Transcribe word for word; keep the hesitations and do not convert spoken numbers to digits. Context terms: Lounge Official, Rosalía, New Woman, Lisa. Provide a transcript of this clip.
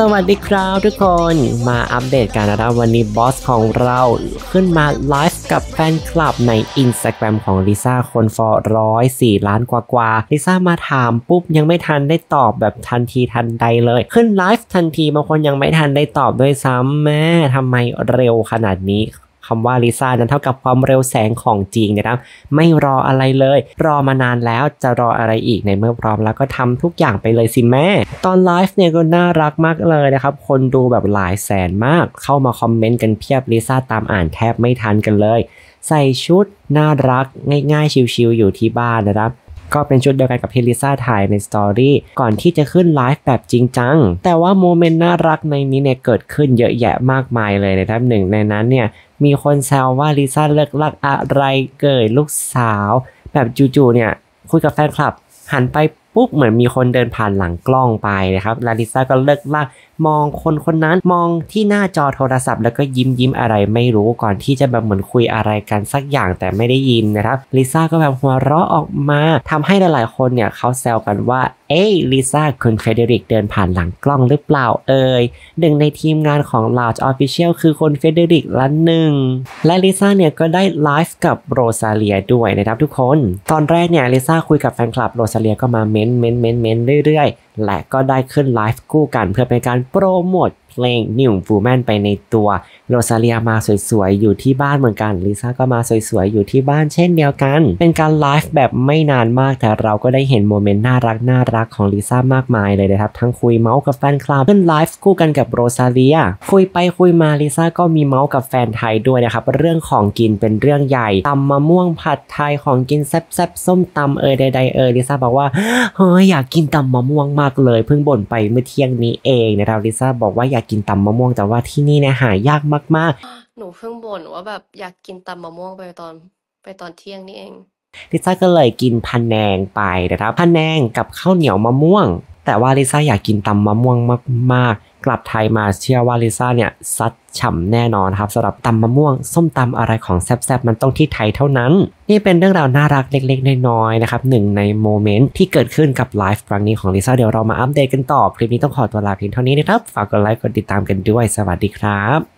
สวัสดีครับทุกคนมาอัปเดตกันนะครับวันนี้บอสของเราขึ้นมาไลฟ์กับแฟนคลับใน Instagram ของ Lisa คนฟอร์ร้อยสี่ล้านกว่ากว่า Lisa มาถามปุ๊บยังไม่ทันได้ตอบแบบทันทีทันใดเลยขึ้นไลฟ์ทันทีบางคนยังไม่ทันได้ตอบด้วยซ้ำแม่ทำไมเร็วขนาดนี้คำว่าลิซ่านั้นเท่ากับความเร็วแสงของจริงนะครับไม่รออะไรเลยรอมานานแล้วจะรออะไรอีกในเมื่อพร้อมแล้วก็ทำทุกอย่างไปเลยสิแม่ตอนไลฟ์เนี่ยก็น่ารักมากเลยนะครับคนดูแบบหลายแสนมากเข้ามาคอมเมนต์กันเพียบลิซ่าตามอ่านแทบไม่ทันกันเลยใส่ชุดน่ารักง่ายๆชิลๆอยู่ที่บ้านนะครับก็เป็นชุดเดียวกันกับที่ลิซ่าถ่ายในสตอรี่ก่อนที่จะขึ้นไลฟ์แบบจริงจังแต่ว่าโมเมนต์น่ารักในนี้เนี่ยเกิดขึ้นเยอะแยะมากมายเลยนะครับหนึ่งในนั้นเนี่ยมีคนแซวว่าลิซ่าเลิกรักอะไรเกิดลูกสาวแบบจู่ๆเนี่ยคุยกับแฟนคลับหันไปปุ๊บเหมือนมีคนเดินผ่านหลังกล้องไปนะครับลาลิซ่าก็เลิกลักมองคนคนนั้นมองที่หน้าจอโทรศัพท์แล้วก็ยิ้มยิ้มอะไรไม่รู้ก่อนที่จะแบบเหมือนคุยอะไรกันสักอย่างแต่ไม่ได้ยินนะครับลิซ่าก็แบบหัวเราะออกมาทำให้หลายๆคนเนี่ยเขาแซวกันว่าเอ้ยลิซ่าคุณเฟเดริกเดินผ่านหลังกล้องหรือเปล่าเอ่ยหนึ่งในทีมงานของ Lounge Official คือคนเฟเดริกละหนึ่งและลิซ่าเนี่ยก็ได้ไลฟ์กับโรซาเลียด้วยนะครับทุกคนตอนแรกเนี่ยลิซ่าคุยกับแฟนคลับโรซาเลียก็มาเม้นเม้นเม้นเม้นเรื่อยๆและก็ได้ขึ้นไลฟ์คู่กันเพื่อเป็นการโปรโมทเพลง New Woman ไปในตัวโรซาเลียมาสวยๆอยู่ที่บ้านเหมือนกันลิซ่าก็มาสวยๆอยู่ที่บ้านเช่นเดียวกันเป็นการไลฟ์แบบไม่นานมากแต่เราก็ได้เห็นโมเมนต์น่ารักน่ารักของลิซ่ามากมายเลยนะครับทั้งคุยเมาส์กับแฟนคลับขึ้นไลฟ์คู่กันกับโรซาเลียคุยไปคุยมาลิซ่าก็มีเมาส์กับแฟนไทยด้วยนะครับเรื่องของกินเป็นเรื่องใหญ่ตำมะม่วงผัดไทยของกินแซ่บๆส้มตำเอ่ยใดๆเอ่ยลิซ่าบอกว่าเฮ้ยอยากกินตำมะม่วงมากเลยเพิ่งบ่นไปเมื่อเที่ยงนี้เองนะครับลิซ่าบอกว่าอยากกินตำมะม่วงแต่ว่าที่นี่เนี่ยหายากมากๆหนูเพิ่งบ่นว่าแบบอยากกินตำมะม่วงไปตอนไปตอนเที่ยงนี่เองลิซ่าก็เลยกินพะแนงไปนะครับพะแนงกับข้าวเหนียวมะม่วงแต่ว่าลิซ่าอยากกินตำมะม่วงมากๆกลับไทยมาเชื่อว่าลิซ่าเนี่ยซัดฉ่ำแน่นอนครับสำหรับตำมะม่วงส้มตำอะไรของแซ่บๆมันต้องที่ไทยเท่านั้นนี่เป็นเรื่องราวน่ารักเล็กๆน้อยๆนะครับหนึ่งในโมเมนต์ที่เกิดขึ้นกับไลฟ์ครั้งนี้ของลิซ่าเดี๋ยวเรามาอัปเดตกันต่อคลิปนี้ต้องขอตัวลาเพียงเท่านี้นะครับฝากกดไลค์กดติดตามกันด้วยสวัสดีครับ